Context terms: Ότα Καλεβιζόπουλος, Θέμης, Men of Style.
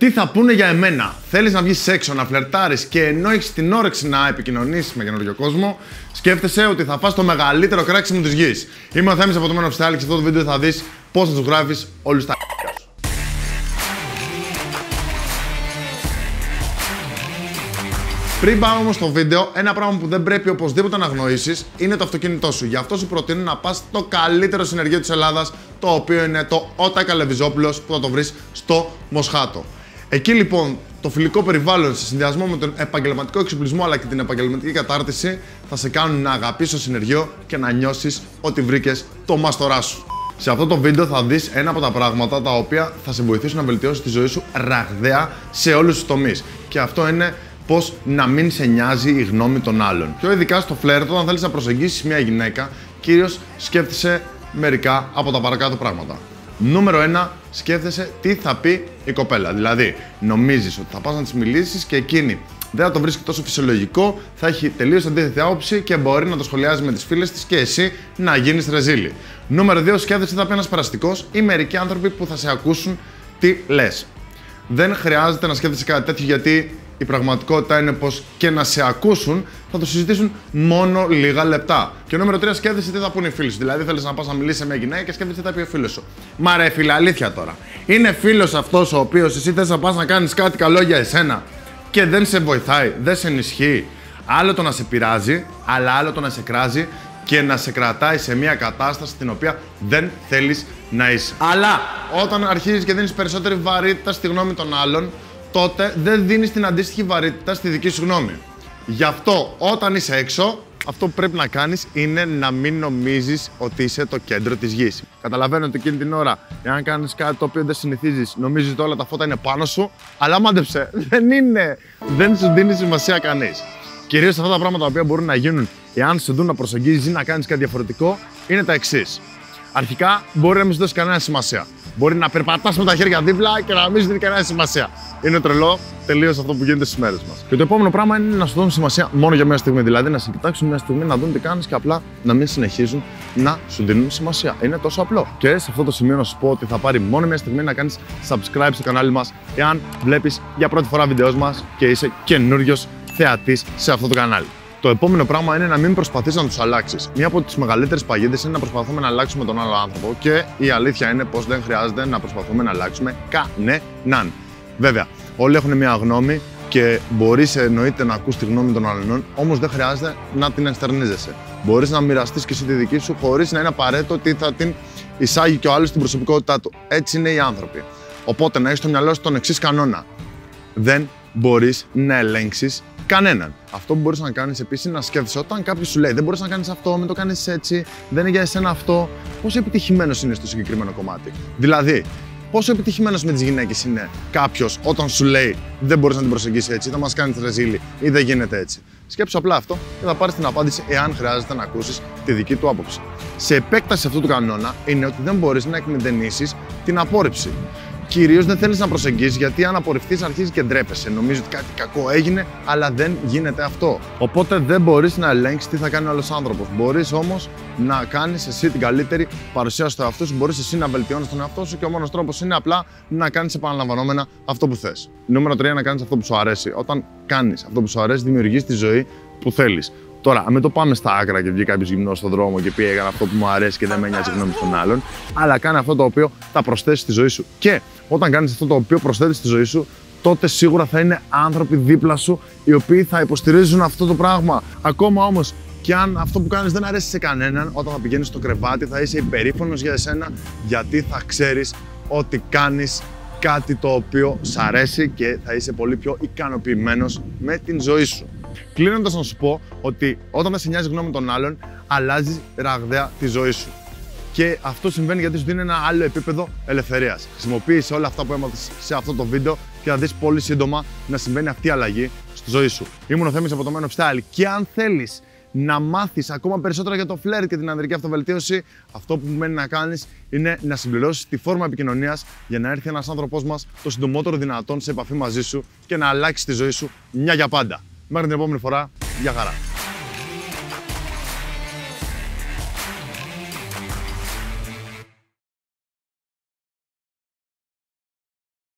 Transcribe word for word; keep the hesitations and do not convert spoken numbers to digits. Τι θα πούνε για εμένα. Θέλεις να βγεις έξω, να φλερτάρεις και ενώ έχεις την όρεξη να επικοινωνήσεις με καινούριο κόσμο, σκέφτεσαι ότι θα φας το μεγαλύτερο κράξιμο της γης. Είμαι ο Θέμης από το Men of Style και σε αυτό το βίντεο θα δεις πώς να τους γράφεις όλους τα κ***α σου. Πριν πάμε όμως στο βίντεο, ένα πράγμα που δεν πρέπει οπωσδήποτε να αγνοήσεις είναι το αυτοκίνητό σου. Γι' αυτό σου προτείνω να πας στο καλύτερο συνεργείο της Ελλάδας, το οποίο είναι το Ότα Καλεβιζόπουλος, που θα το βρεις στο Μοσχάτο. Εκεί λοιπόν το φιλικό περιβάλλον σε συνδυασμό με τον επαγγελματικό εξοπλισμό αλλά και την επαγγελματική κατάρτιση θα σε κάνουν να αγαπήσεις το συνεργείο και να νιώσεις ότι βρήκες το μάστορά σου. Σε αυτό το βίντεο θα δεις ένα από τα πράγματα τα οποία θα σε βοηθήσουν να βελτιώσεις τη ζωή σου ραγδαία σε όλους τους τομείς. Και αυτό είναι πώς να μην σε νοιάζει η γνώμη των άλλων. Πιο ειδικά στο φλερτ, όταν θέλεις να προσεγγίσεις μια γυναίκα, κυρίως σκέφτεσαι μερικά από τα παρακάτω πράγματα. Νούμερο ένα. Σκέφτεσαι τι θα πει η κοπέλα. Δηλαδή, νομίζεις ότι θα πας να της μιλήσεις και εκείνη δεν θα το βρίσκει τόσο φυσιολογικό, θα έχει τελείως αντίθετη άποψη και μπορεί να το σχολιάζει με τις φίλες της και εσύ να γίνεις ρεζίλη. Νούμερο δύο. Σκέφτεσαι τι θα πει ένας περαστικός ή μερικοί άνθρωποι που θα σε ακούσουν τι λες. Δεν χρειάζεται να σκέφτεσαι κάτι τέτοιο, γιατί η πραγματικότητα είναι πως και να σε ακούσουν θα το συζητήσουν μόνο λίγα λεπτά. Και νούμερο τρία. Σκέφτεσαι τι θα πούνε οι φίλοι σου. Δηλαδή, θέλεις να πας να μιλήσεις σε μια γυναίκα και σκέφτεσαι τι θα πει ο φίλος σου. Μα ρε φίλε, αλήθεια τώρα. Είναι φίλος αυτός ο οποίος εσύ θες να πας να κάνεις κάτι καλό για εσένα και δεν σε βοηθάει, δεν σε ενισχύει. Άλλο το να σε πειράζει, αλλά άλλο το να σε κράζει και να σε κρατάει σε μια κατάσταση στην οποία δεν θέλεις να είσαι. Αλλά όταν αρχίζεις και δίνεις περισσότερη βαρύτητα στη γνώμη των άλλων, τότε δεν δίνεις την αντίστοιχη βαρύτητα στη δική σου γνώμη. Γι' αυτό όταν είσαι έξω, αυτό που πρέπει να κάνεις είναι να μην νομίζεις ότι είσαι το κέντρο της γης. Καταλαβαίνω ότι εκείνη την ώρα, εάν κάνεις κάτι το οποίο δεν συνηθίζεις, νομίζεις ότι όλα τα φώτα είναι πάνω σου, αλλά μάντεψε, δεν είναι. Δεν σου δίνει σημασία κανείς. Κυρίως αυτά τα πράγματα τα οποία μπορούν να γίνουν εάν σου δουν να προσεγγίζεις ή να κάνεις κάτι διαφορετικό είναι τα εξής. Αρχικά, μπορεί να μην σου δώσει κανένα σημασία. Μπορεί να περπατάς με τα χέρια δίπλα και να μην σου δίνει κανένα σημασία. Είναι τρελό τελείως αυτό που γίνεται στις μέρες μας. Και το επόμενο πράγμα είναι να σου δώσουν σημασία μόνο για μια στιγμή. Δηλαδή, να σε κοιτάξουν μια στιγμή, να δουν τι κάνεις και απλά να μην συνεχίζουν να σου δίνουν σημασία. Είναι τόσο απλό. Και σε αυτό το σημείο να σου πω ότι θα πάρει μόνο μια στιγμή να κάνεις subscribe στο κανάλι μας, εάν βλέπεις για πρώτη φορά βίντεο μας και είσαι καινούριος θεατής σε αυτό το κανάλι. Το επόμενο πράγμα είναι να μην προσπαθείς να τους αλλάξεις. Μία από τις μεγαλύτερες παγίδες είναι να προσπαθούμε να αλλάξουμε τον άλλο άνθρωπο και η αλήθεια είναι πως δεν χρειάζεται να προσπαθούμε να αλλάξουμε κανέναν. Βέβαια, όλοι έχουν μια γνώμη και μπορείς εννοείται να ακούς τη γνώμη των άλλων, όμως δεν χρειάζεται να την ενστερνίζεσαι. Μπορείς να μοιραστείς και εσύ τη δική σου χωρίς να είναι απαραίτητο ότι θα την εισάγει και ο άλλος στην προσωπικότητά του. Έτσι είναι οι άνθρωποι. Οπότε να έχεις στο μυαλό σου τον εξής κανόνα. Δεν μπορείς να ελέγξεις κανέναν. Αυτό που μπορείς να κάνεις επίσης είναι να σκέφτεσαι όταν κάποιος σου λέει δεν μπορείς να κάνεις αυτό, μην το κάνεις έτσι, δεν είναι για εσένα αυτό. Πόσο επιτυχημένος είναι στο συγκεκριμένο κομμάτι. Δηλαδή, πόσο επιτυχημένος με τις γυναίκες είναι κάποιος όταν σου λέει δεν μπορείς να την προσεγγίσεις έτσι, θα μας κάνεις ρεζίλη ή δεν γίνεται έτσι. Σκέψου απλά αυτό και θα πάρεις την απάντηση εάν χρειάζεται να ακούσεις τη δική του άποψη. Σε επέκταση αυτού του κανόνα είναι ότι δεν μπορείς να εκμηδενήσεις την απόρριψη. Κυρίως δεν θέλεις να προσεγγίσεις, γιατί αν απορριφθείς αρχίζεις και ντρέπεσαι. Νομίζω ότι κάτι κακό έγινε, αλλά δεν γίνεται αυτό. Οπότε δεν μπορείς να ελέγξεις τι θα κάνει ο άλλος άνθρωπος. Μπορείς όμως να κάνεις εσύ την καλύτερη παρουσίαση του εαυτού σου, μπορείς εσύ να βελτιώνεις τον εαυτό σου και ο μόνος τρόπος είναι απλά να κάνεις επαναλαμβανόμενα αυτό που θες. Νούμερο τρία. Να κάνεις αυτό που σου αρέσει. Όταν κάνεις αυτό που σου αρέσει, δημιουργείς τη ζωή που θέλεις. Τώρα, με το πάμε στα άκρα και βγει κάποιο γυμνό στον δρόμο και πει: έκανα αυτό που μου αρέσει και δεν με νοιάζει η γνώμη των άλλων. Αλλά κάνε αυτό το οποίο θα προσθέσει στη ζωή σου. Και όταν κάνει αυτό το οποίο προσθέτει στη ζωή σου, τότε σίγουρα θα είναι άνθρωποι δίπλα σου οι οποίοι θα υποστηρίζουν αυτό το πράγμα. Ακόμα όμως και αν αυτό που κάνει δεν αρέσει σε κανέναν, όταν θα πηγαίνει στο κρεβάτι θα είσαι υπερήφανος για εσένα, γιατί θα ξέρει ότι κάνει κάτι το οποίο σ' αρέσει και θα είσαι πολύ πιο ικανοποιημένος με την ζωή σου. Κλείνοντας να σου πω ότι όταν δεν σε νοιάζει η γνώμη των άλλων, αλλάζει ραγδαία τη ζωή σου. Και αυτό συμβαίνει γιατί σου δίνει ένα άλλο επίπεδο ελευθερίας. Χρησιμοποίησε όλα αυτά που έμαθες σε αυτό το βίντεο και θα δεις πολύ σύντομα να συμβαίνει αυτή η αλλαγή στη ζωή σου. Ήμουν ο Θέμης από το Men of Style και αν θέλεις να μάθεις ακόμα περισσότερα για το φλερτ και την ανδρική αυτοβελτίωση, αυτό που μένει να κάνεις είναι να συμπληρώσεις τη φόρμα επικοινωνίας για να έρθει ένας άνθρωπός μας το συντομότερο δυνατόν σε επαφή μαζί σου και να αλλάξει τη ζωή σου μια για πάντα. Μέχρι την επόμενη φορά, γεια χαρά!